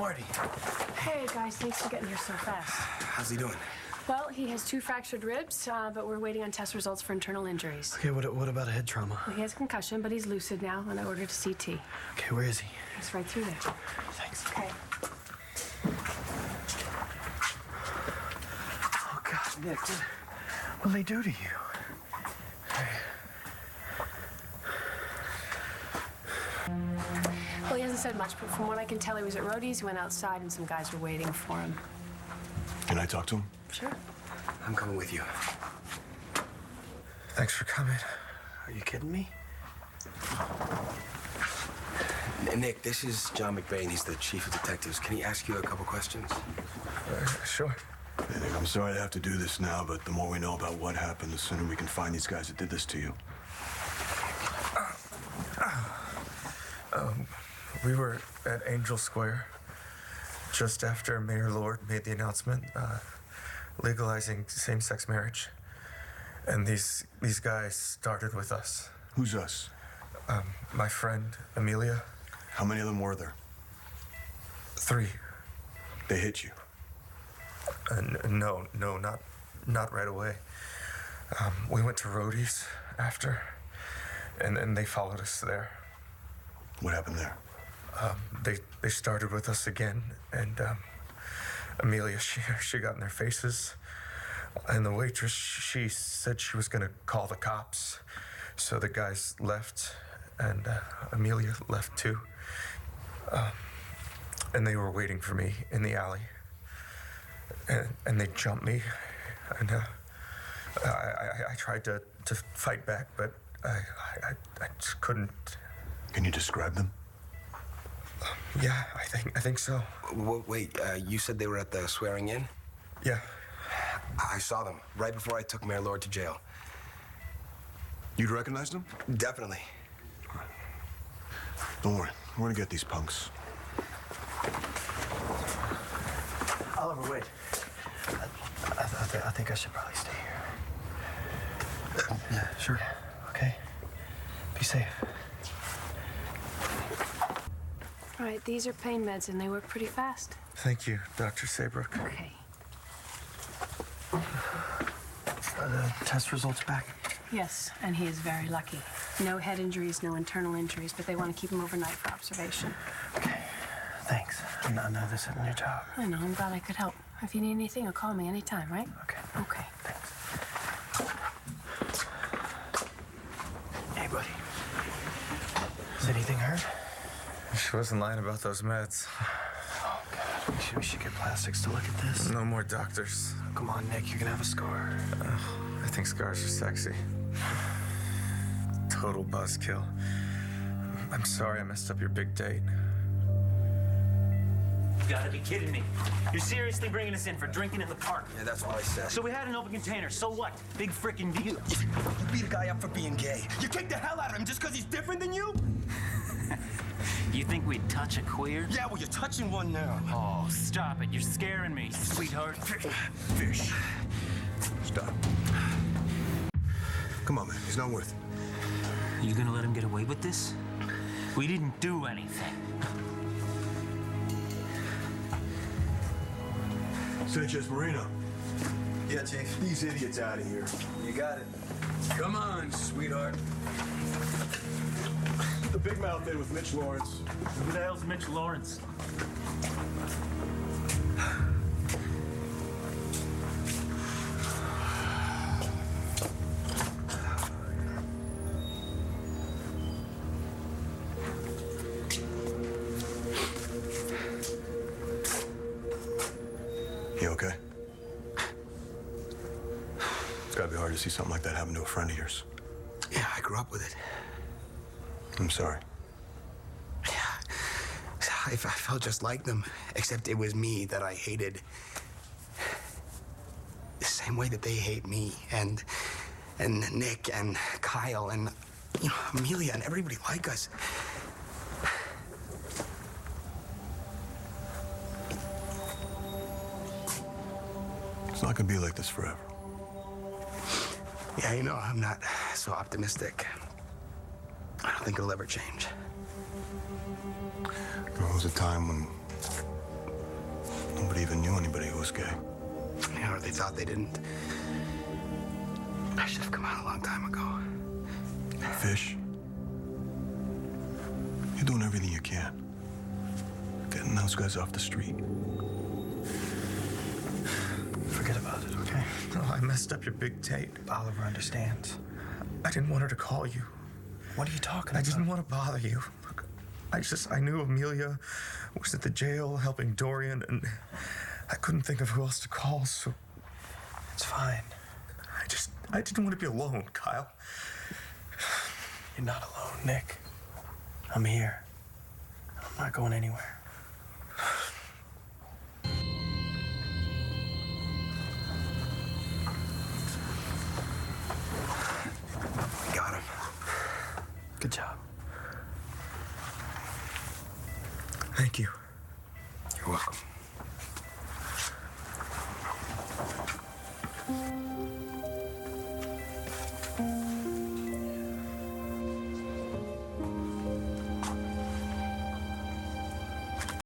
Marty. Hey, guys, thanks for getting here so fast. How's he doing? Well, he has 2 fractured ribs, but we're waiting on test results for internal injuries. Okay, what about a head trauma? Well, he has concussion, but he's lucid now, and I ordered a CT. Okay, where is he? He's right through there. Thanks. Okay. Oh, God, Nick, what will they do to you? Well, he hasn't said much, but from what I can tell, he was at Rhodey's, he went outside, and some guys were waiting for him. Can I talk to him? Sure. I'm coming with you. Thanks for coming. Are you kidding me? Nick, this is John McBain. He's the chief of detectives. Can he ask you a couple questions? Sure. Hey, Nick, I'm sorry to have to do this now, but the more we know about what happened, the sooner we can find these guys that did this to you. We were at Angel Square just after Mayor Lord made the announcement legalizing same-sex marriage. And these guys started with us. Who's us? My friend, Amelia. How many of them were there? 3. They hit you? No, not right away. We went to Rhodey's after, and they followed us there. What happened there? They started with us again, and Amelia, she got in their faces, and the waitress, she said she was going to call the cops. So the guys left, and Amelia left too, and they were waiting for me in the alley, and they jumped me, and I tried to fight back, but I just couldn't. Can you describe them? Yeah, I think so. Wait, you said they were at the swearing-in? Yeah. I saw them right before I took Mayor Lord to jail. You'd recognize them? Definitely. Don't worry, we're gonna get these punks. Oliver, wait. I think I should probably stay here. Yeah, sure. Yeah, okay. Be safe. All right, these are pain meds, and they work pretty fast. Thank you, Dr. Saybrook. Okay. The test results back? Yes, and he is very lucky. No head injuries, no internal injuries, but they want to keep him overnight for observation. Okay, thanks. I know this isn't your job. I know, I'm glad I could help. If you need anything, you'll call me anytime, right? Okay. Okay. Thanks. Hey, buddy. Is anything hurt? She wasn't lying about those meds. Oh, God. We should get plastics to look at this. No more doctors. Oh, come on, Nick. You're gonna have a scar. I think scars are sexy. Total buzzkill. I'm sorry I messed up your big date. You gotta be kidding me. You're seriously bringing us in for drinking in the park. Yeah, that's what I said. So we had an open container. So what? Big frickin' deal. You beat a guy up for being gay. You kick the hell out of him just because he's different than you? You think we'd touch a queer? Yeah, well, you're touching one now. Oh, stop it. You're scaring me, sweetheart. Fish. Stop. Come on, man. He's not worth it. Are you gonna let him get away with this? We didn't do anything. Sanchez Marino. Yeah, Chief. These idiots out of here. You got it. Come on, sweetheart. The big mouth in with Mitch Lawrence. Who the hell's Mitch Lawrence? You okay? It's gotta be hard to see something like that happen to a friend of yours. Yeah, I grew up with it. I'm sorry. Yeah, I felt just like them, except it was me that I hated. The same way that they hate me, and Nick, and Kyle, and, you know, Amelia, and everybody like us. It's not gonna be like this forever. Yeah, you know, I'm not so optimistic. I don't think it'll ever change. There was a time when Nobody even knew anybody who was gay. Yeah, or they thought they didn't. I should have come out a long time ago. Fish, you're doing everything you can. Getting those guys off the street. Forget about it, okay? No, I messed up your big tape. Oliver understands. I didn't want her to call you. What are you talking about? I didn't want to bother you. Look, I knew Amelia was at the jail helping Dorian, and I couldn't think of who else to call, so... It's fine. I didn't want to be alone, Kyle. You're not alone, Nick. I'm here. I'm not going anywhere. Got him. Good job. Thank you. You're welcome.